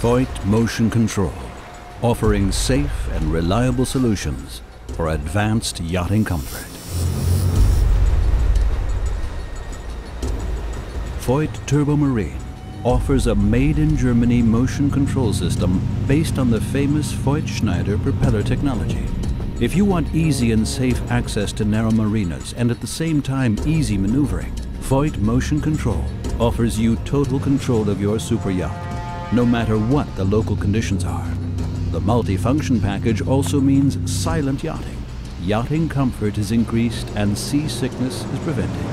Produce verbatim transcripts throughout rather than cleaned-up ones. Voith Motion Control, offering safe and reliable solutions for advanced yachting comfort. Voith Turbomarine offers a made-in-Germany motion control system based on the famous Voith Schneider propeller technology. If you want easy and safe access to narrow marinas and at the same time easy maneuvering, Voith Motion Control offers you total control of your super yacht, no matter what the local conditions are. The multi-function package also means silent yachting. Yachting comfort is increased and seasickness is prevented.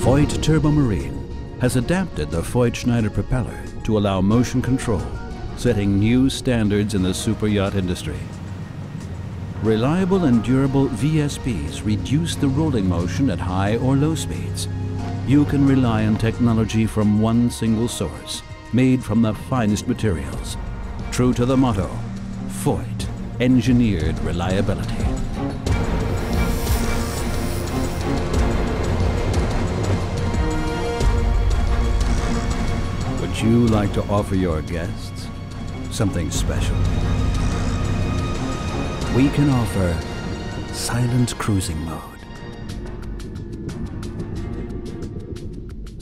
Voith Turbomarine has adapted the Voith Schneider propeller to allow motion control, setting new standards in the superyacht industry. Reliable and durable V S Ps reduce the rolling motion at high or low speeds. You can rely on technology from one single source, made from the finest materials. True to the motto, Voith Engineered Reliability. Would you like to offer your guests something special? We can offer silent cruising mode.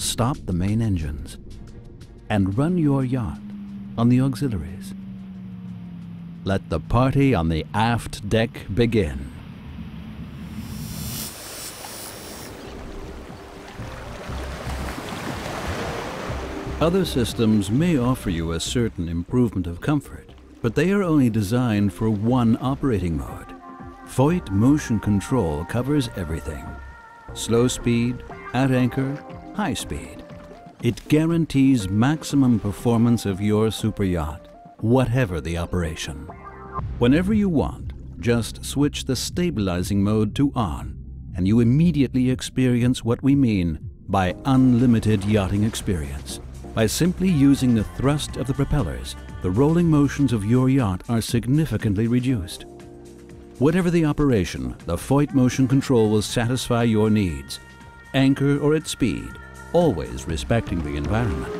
Stop the main engines and run your yacht on the auxiliaries. Let the party on the aft deck begin. Other systems may offer you a certain improvement of comfort, but they are only designed for one operating mode. Voith Motion Control covers everything. Slow speed, at anchor, high speed. It guarantees maximum performance of your super yacht, whatever the operation. Whenever you want, just switch the stabilizing mode to on, and you immediately experience what we mean by unlimited yachting experience. By simply using the thrust of the propellers, the rolling motions of your yacht are significantly reduced. Whatever the operation, the Voith Motion Control will satisfy your needs, anchor or at speed, always respecting the environment.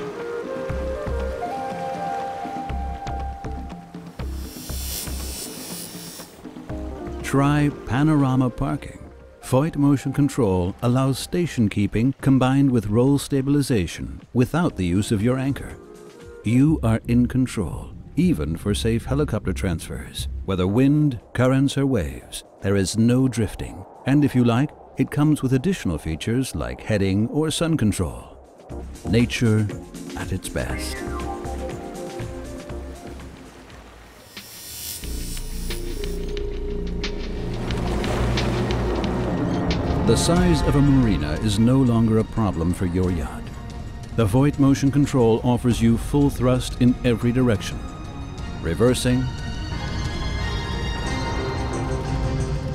Try panorama parking. Voith Motion Control allows station keeping combined with roll stabilization without the use of your anchor. You are in control, even for safe helicopter transfers. Whether wind, currents, or waves, there is no drifting. And if you like, it comes with additional features like heading or sun control. Nature at its best. The size of a marina is no longer a problem for your yacht. The Voith Motion Control offers you full thrust in every direction. Reversing,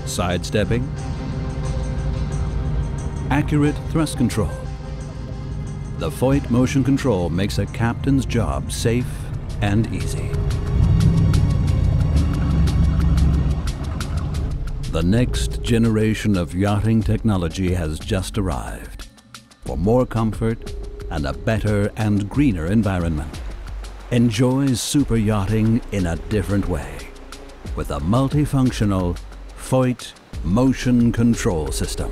sidestepping, accurate thrust control. The Voith Motion Control makes a captain's job safe and easy. The next generation of yachting technology has just arrived for more comfort and a better and greener environment. Enjoy super yachting in a different way with a multifunctional Voith Motion Control system.